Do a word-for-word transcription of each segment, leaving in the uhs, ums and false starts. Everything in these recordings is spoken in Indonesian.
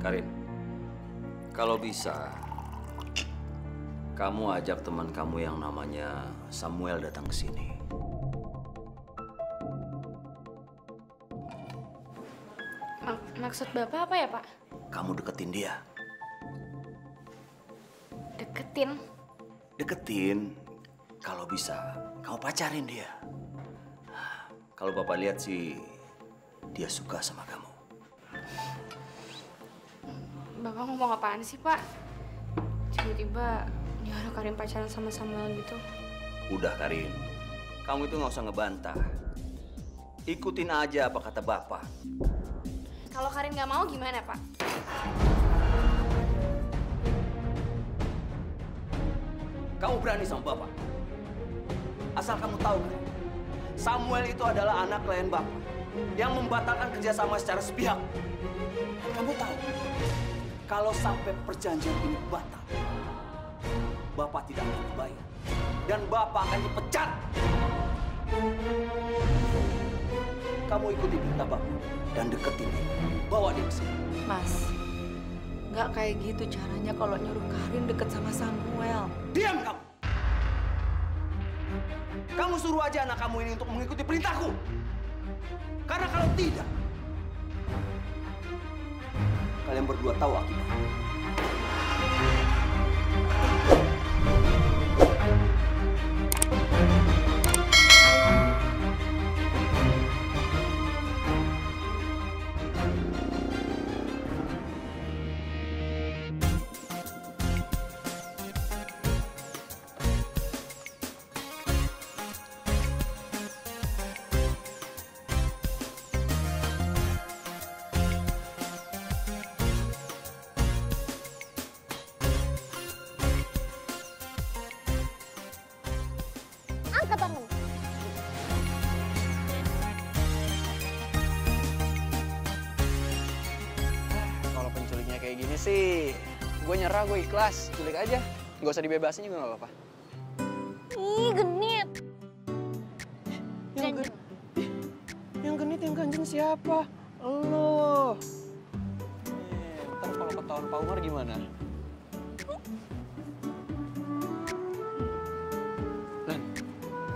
Karin, kalau bisa, kamu ajak teman kamu yang namanya Samuel datang ke sini. Maksud Bapak apa ya, Pak? Kamu deketin dia. Deketin? Deketin. Kalau bisa, kamu pacarin dia. Kalau Bapak lihat sih, dia suka sama kamu. Bapak ngomong apaan sih, Pak? Tiba-tiba nyuruh Karin pacaran sama Samuel gitu. Udah, Karin. Kamu itu nggak usah ngebantah. Ikutin aja apa kata Bapak. Kalau Karin nggak mau gimana, Pak? Kamu berani sama Bapak? Asal kamu tahu, Karin, Samuel itu adalah anak klien Bapak yang membatalkan kerjasama secara sepihak. Kamu tahu, kalau sampai perjanjian ini batal, Bapak tidak akan dibayar dan Bapak akan dipecat. Kamu ikuti perintah Bapak dan deketin dia, bawa dia ke sini. Mas, nggak kayak gitu caranya kalau nyuruh Karin deket sama Samuel. Diam kamu! Kamu suruh aja anak kamu ini untuk mengikuti perintahku. Karena kalau tidak, kalian berdua tahu akibatnya. Kayak gini sih, gue nyerah, gue ikhlas, culik aja. Gak usah dibebasin juga gak apa-apa. Ih, genit. Yang genit, yang genit, yang ganjen siapa? Lo. Ntar kalau ketahuan Pak Umar gimana? Lan,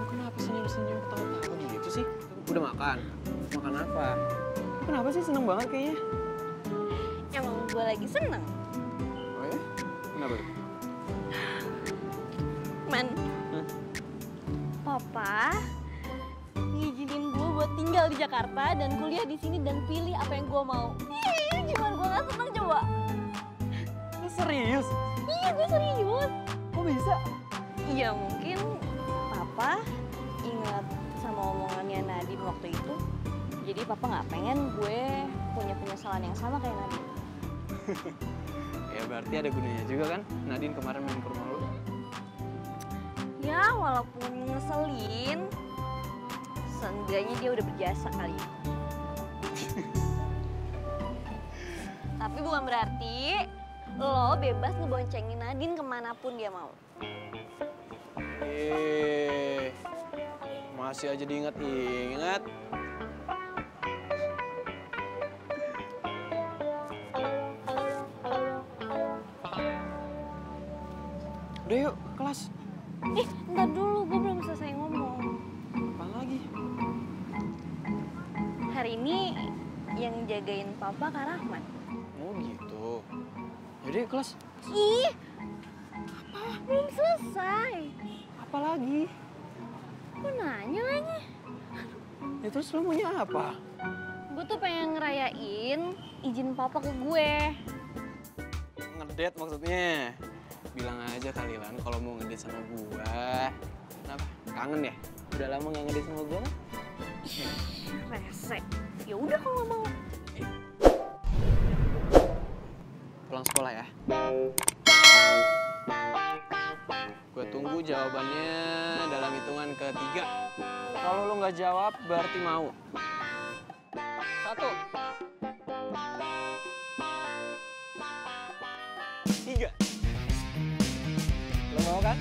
lo kenapa senyum-senyum ketawa-tawa gitu sih? Udah makan? Makan apa? Kenapa sih seneng banget kayaknya? Emang gue lagi seneng. Oh ya? Kenapa? Man, huh? Papa ngizinin gue buat tinggal di Jakarta dan kuliah di sini dan pilih apa yang gue mau. Ih, gimana gue gak seneng coba? Lu serius? Iya, gue serius. Kok bisa? Iya, mungkin Papa ingat sama omongannya Nadine waktu itu. Jadi Papa gak pengen gue punya penyesalan yang sama kayak Nadine. Ya berarti ada gunanya juga kan Nadine kemarin main ke rumah lu. Ya walaupun ngeselin, seenggaknya dia udah berjasa kali ya. Tapi bukan berarti lo bebas ngeboncengin Nadine kemanapun dia mau. Eh, masih aja diingat-ingat. Udah yuk, kelas. Ih, ntar dulu. Gue belum selesai ngomong. Apaan lagi? Hari ini yang jagain Papa Kak Rahman. Oh gitu. Yaudah yuk, kelas. Ih, apa? Belum selesai. Apa lagi? Gue nanya lagi. Ya terus lo maunya apa? Gue tuh pengen ngerayain izin Papa ke gue. Ngedate maksudnya? Bilang aja kali Lan kalau mau ngedate sama gua. Kenapa? Kangen ya? Udah lama nggak ngedate sama gua? Resek. Ya udah kalau mau. Pulang sekolah ya. Gua tunggu jawabannya dalam hitungan ketiga. Kalau lo nggak jawab berarti mau. Satu. Tiga. Mau kan?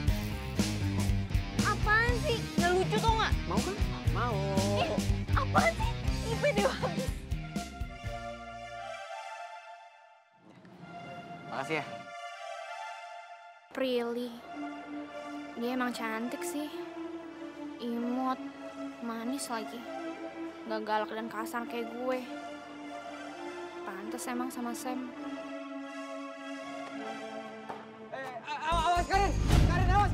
Apaan sih? Nggak lucu tau nggak? Mau kan? Mau. Eh, apaan sih? Ipe deh habis. Makasih ya. Prilly, dia emang cantik sih. Imut, manis lagi. Gak galak dan kasar kayak gue. Pantes emang sama Sam. Eh, awas Karin! Karin, awas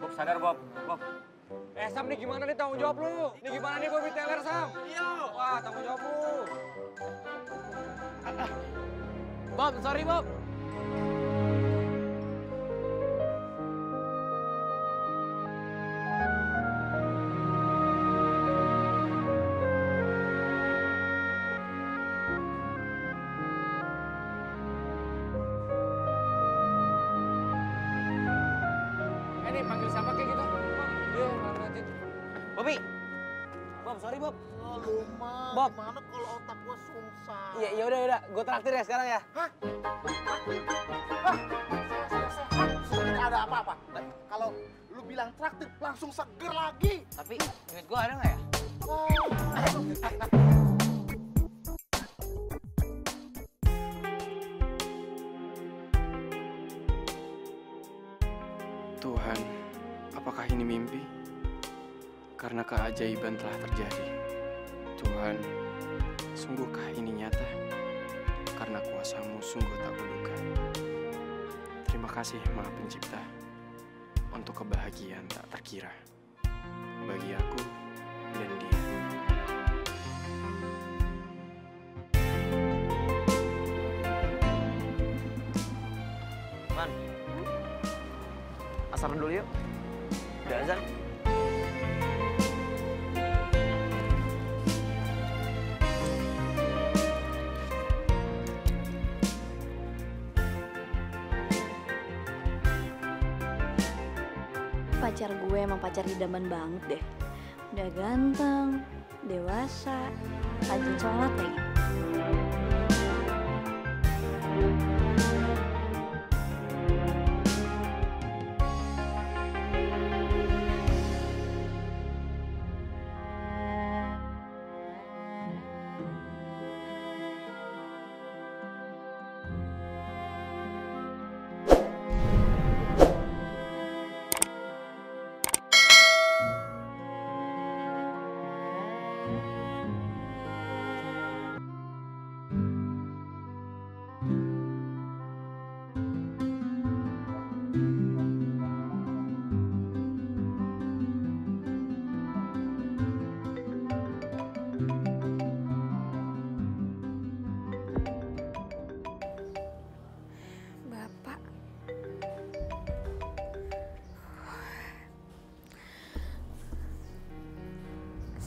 Bob, sadar Bob, Bob. Eh Sam, nih gimana nih tanggung jawab lu? Nih gimana nih Bobby Taylor, Sam? Iya. Wah, tanggung jawab lu. Bob, sorry Bob. Bobby, Bob, sorry Bob. Oh, lupa. Bob, gimana kalau otak gua sungsang? Iya, ya udah, udah. Gua traktir ya sekarang ya. Hah? Hah? Sebenarnya ada apa-apa? Kalau lu bilang traktir langsung seger lagi. Tapi duit gua ada nggak ya? Oh. Tuhan, apakah ini mimpi? Karena keajaiban telah terjadi. Tuhan, sungguhkah ini nyata? Karena kuasa-Mu sungguh tak kuduga. Terima kasih Maha Pencipta untuk kebahagiaan tak terkira bagi aku dan dia. Man, asar dulu yuk. Udah azan. Pacar gue emang pacar idaman banget deh. Udah ganteng, dewasa, rajin sholat lagi.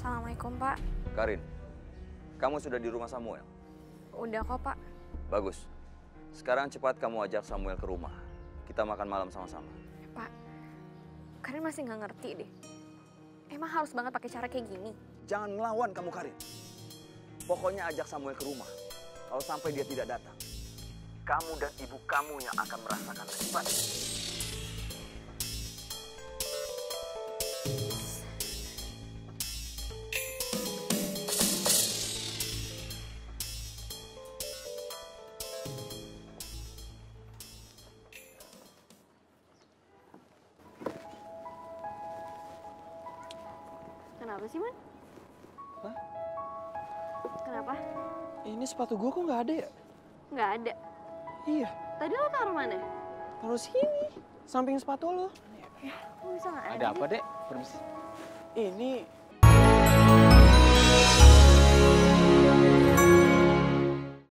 Assalamualaikum, Pak. Karin, kamu sudah di rumah Samuel? Udah kok, Pak. Bagus. Sekarang cepat kamu ajak Samuel ke rumah. Kita makan malam sama-sama. Ya, Pak, Karin masih nggak ngerti deh. Emang harus banget pakai cara kayak gini? Jangan ngelawan kamu, Karin. Pokoknya ajak Samuel ke rumah. Kalau sampai dia tidak datang, kamu dan ibu kamu yang akan merasakan akibat. Kenapa sih, Man? Hah? Kenapa? Ini sepatu gua kok nggak ada ya? Nggak ada? Iya. Tadi lo taruh mana? Taruh sini, samping sepatu lo. Ya, lo bisa nggak ada? Ada apa, Dek? Permisi. Ini...